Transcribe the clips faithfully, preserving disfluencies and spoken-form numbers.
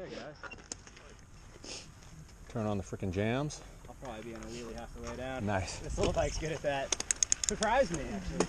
Yeah, guys. Turn on the frickin' jams. I'll probably be on a wheelie half the way down. Nice. This little bike's good at that. Surprised me, actually.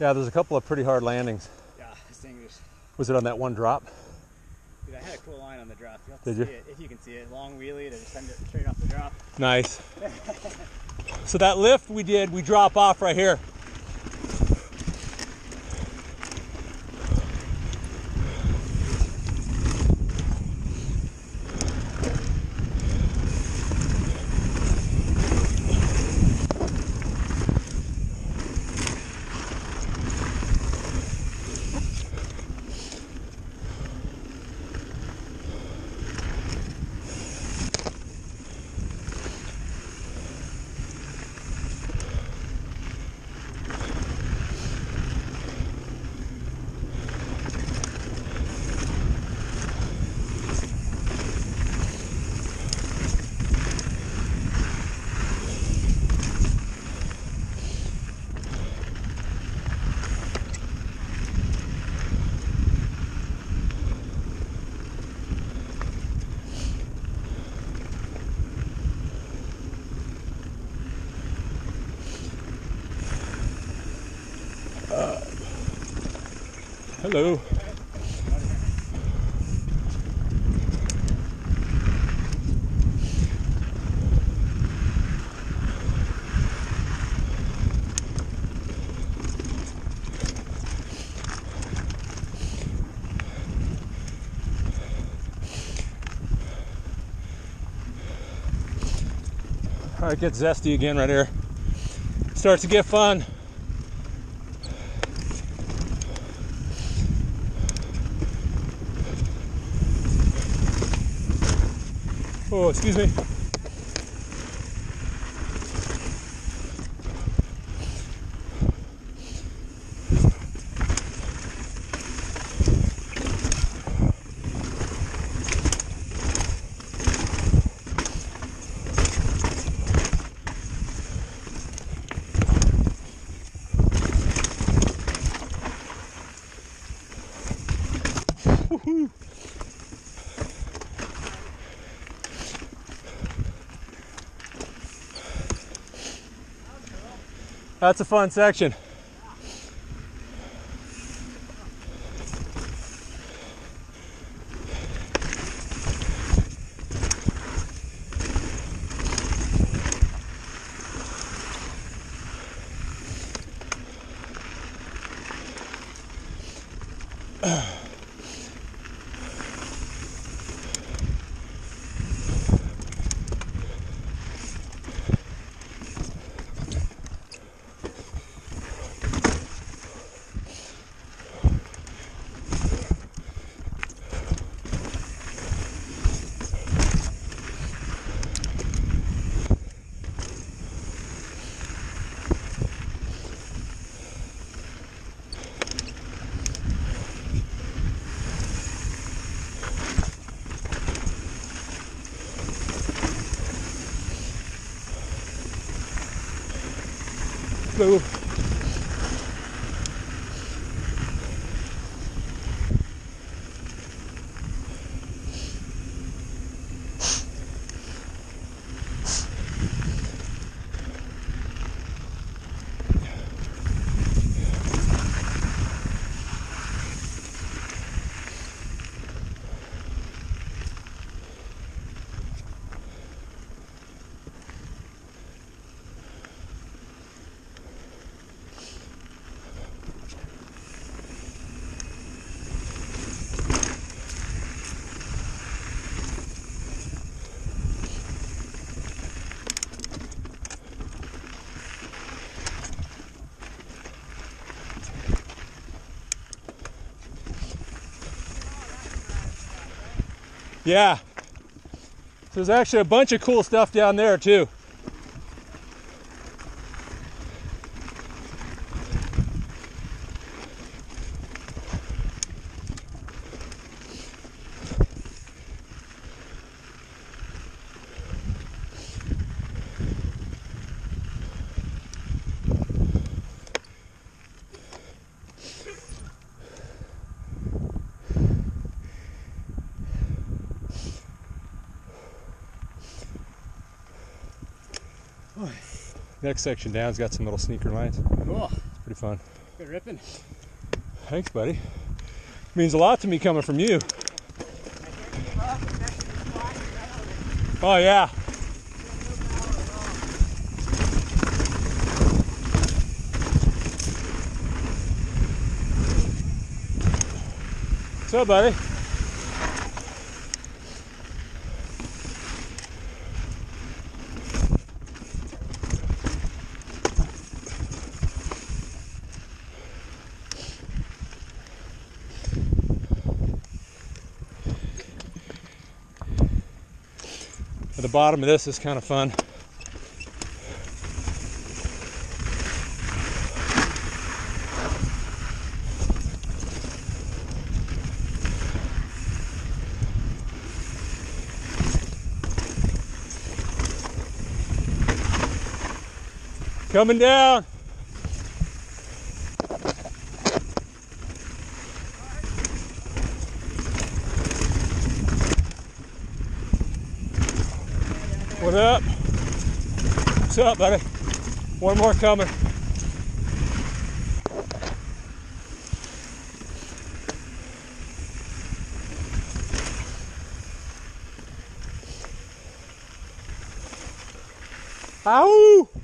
Yeah, there's a couple of pretty hard landings. Yeah, this thing was... Was it on that one drop? Dude, I had a cool line on the drop. You'll have to Did see you? It, if you can see it. Long wheelie to send it straight off the drop. Nice. So that lift we did, we drop off right here. Hello. All right, get zesty again right here. Starts to get fun. Oh, excuse me. Woohoo! That's a fun section. flow. Yeah, so there's actually a bunch of cool stuff down there too. Next section down's got some little sneaker lines. Cool. It's pretty fun. Good ripping. Thanks, buddy. It means a lot to me coming from you. Oh yeah. What's up, buddy? The bottom of this is kind of fun. Coming down. What up? What's up, buddy? One more coming. Ow!